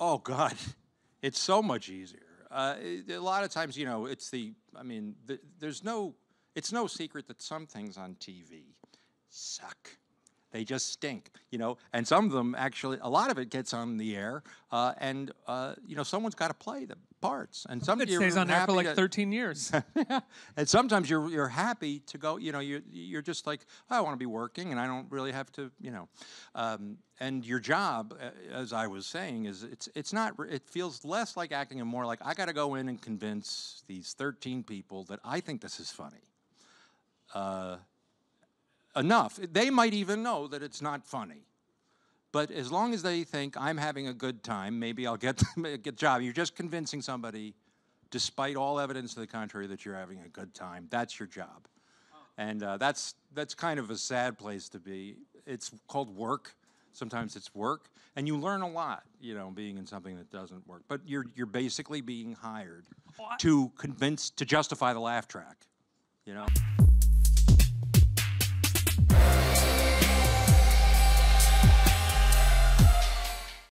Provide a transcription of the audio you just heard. Oh, God, it's so much easier. A lot of times, you know, it's the, I mean, there's no, it's no secret that some things on TV suck. They just stink, you know, and some of them actually, a lot of it gets on the air, you know, someone's got to play the parts. And sometimes it stays on air for like 13 years. Yeah. And sometimes you're happy to go, you know, you're just like, oh, I want to be working and I don't really have to, you know. And your job, as I was saying, is it's not, it feels less like acting and more like I got to go in and convince these 13 people that I think this is funny. Enough. They might even know that it's not funny. But as long as they think I'm having a good time, maybe I'll get a good job. You're just convincing somebody, despite all evidence to the contrary, that you're having a good time. That's your job. Oh. And that's kind of a sad place to be. It's called work. Sometimes it's work. And you learn a lot, you know, being in something that doesn't work. But you're basically being hired to justify the laugh track, you know?